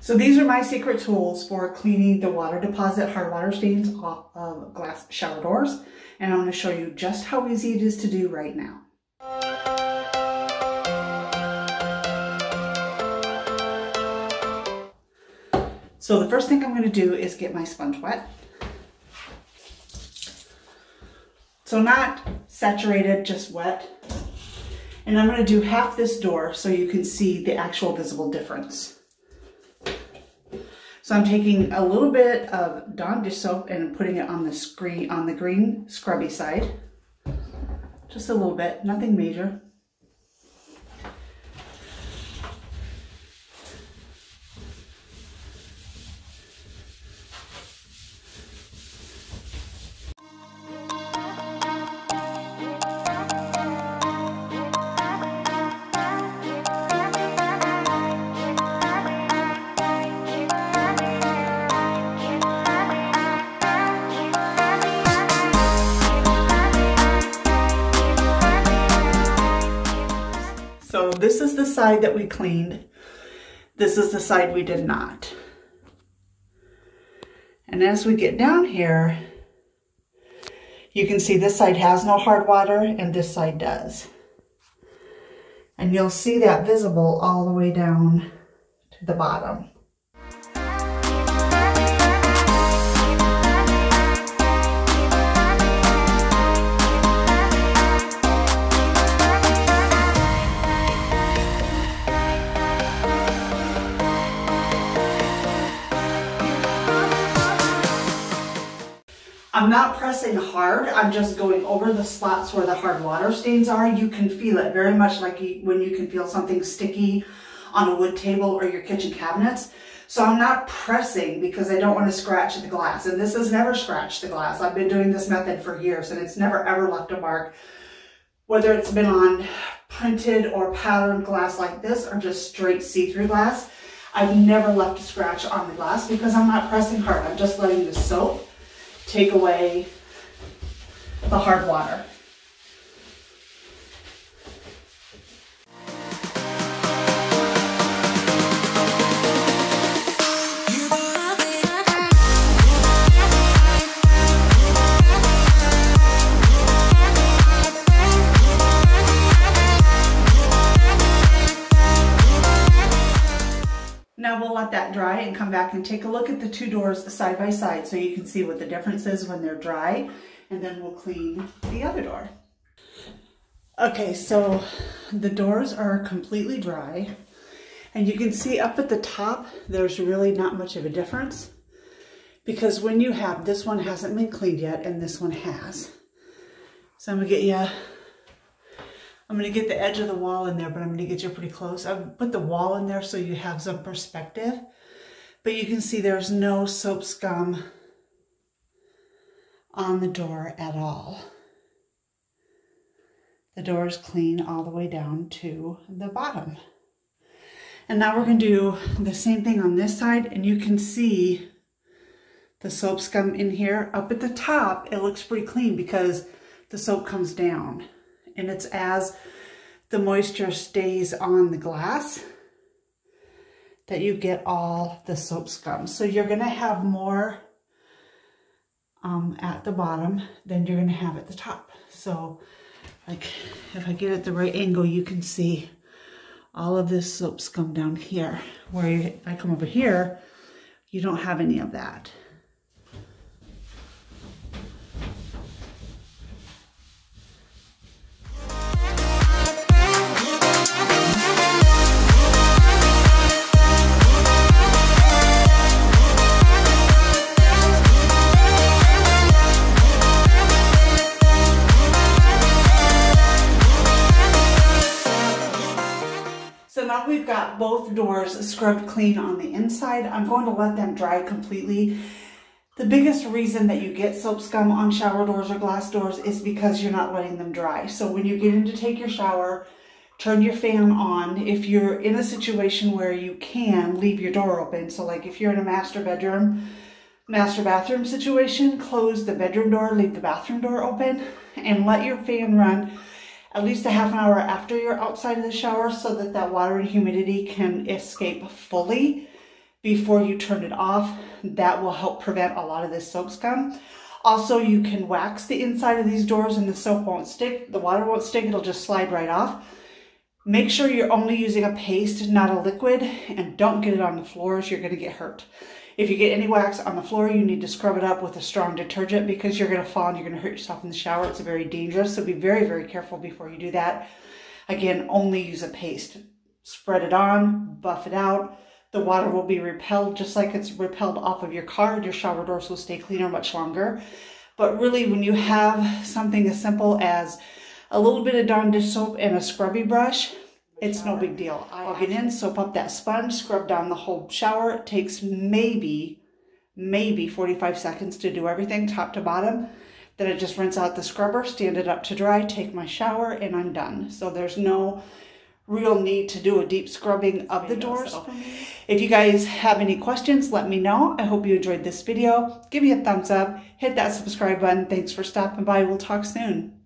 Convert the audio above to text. So these are my secret tools for cleaning the water deposit hard water stains off of glass shower doors. And I'm going to show you just how easy it is to do right now. So the first thing I'm going to do is get my sponge wet. So not saturated, just wet. And I'm going to do half this door so you can see the actual visible difference. So I'm taking a little bit of Dawn dish soap and putting it on the screen, on the green scrubby side. Just a little bit, nothing major. So this is the side that we cleaned. This is the side we did not. And as we get down here, you can see this side has no hard water and this side does. And you'll see that visible all the way down to the bottom. I'm not pressing hard, I'm just going over the spots where the hard water stains are. You can feel it very much like when you can feel something sticky on a wood table or your kitchen cabinets. So I'm not pressing because I don't want to scratch the glass. And this has never scratched the glass. I've been doing this method for years and it's never ever left a mark. Whether it's been on printed or patterned glass like this or just straight see-through glass, I've never left a scratch on the glass because I'm not pressing hard. I'm just letting the soap take away the hard water. Now we'll let that dry and come back and take a look at the two doors side by side so you can see what the difference is when they're dry, and then we'll clean the other door. Okay, so the doors are completely dry and you can see up at the top there's really not much of a difference because when you have this one hasn't been cleaned yet and this one has. So I'm going to get the edge of the wall in there, but I'm going to get you pretty close. I've put the wall in there so you have some perspective, but you can see there's no soap scum on the door at all. The door is clean all the way down to the bottom. And now we're going to do the same thing on this side, and you can see the soap scum in here. Up at the top, it looks pretty clean because the soap comes down. And it's as the moisture stays on the glass that you get all the soap scum. So you're going to have more at the bottom than you're going to have at the top. So like if I get at the right angle, you can see all of this soap scum down here. Where I come over here, you don't have any of that. We've got both doors scrubbed clean on the inside. I'm going to let them dry completely. The biggest reason that you get soap scum on shower doors or glass doors is because you're not letting them dry. So when you get in to take your shower, turn your fan on. If you're in a situation where you can, leave your door open. So like if you're in a master bathroom situation, close the bedroom door, leave the bathroom door open, and let your fan run at least a half an hour after you're outside of the shower so that that water and humidity can escape fully before you turn it off. That will help prevent a lot of this soap scum. Also, you can wax the inside of these doors and the soap won't stick, the water won't stick, it'll just slide right off. Make sure you're only using a paste, not a liquid, and don't get it on the floors, you're gonna get hurt. If you get any wax on the floor, you need to scrub it up with a strong detergent because you're gonna fall and you're gonna hurt yourself in the shower. It's very dangerous, so be very, very careful before you do that. Again, only use a paste. Spread it on, buff it out. The water will be repelled just like it's repelled off of your car. Your shower doors will stay cleaner much longer. But really, when you have something as simple as a little bit of Dawn dish soap and a scrubby brush, it's no big deal. I'll get in, soap up that sponge, scrub down the whole shower. It takes maybe 45 seconds to do everything top to bottom. Then I just rinse out the scrubber, stand it up to dry, take my shower, and I'm done. So there's no real need to do a deep scrubbing of the doors. If you guys have any questions, let me know. I hope you enjoyed this video. Give me a thumbs up, hit that subscribe button. Thanks for stopping by. We'll talk soon.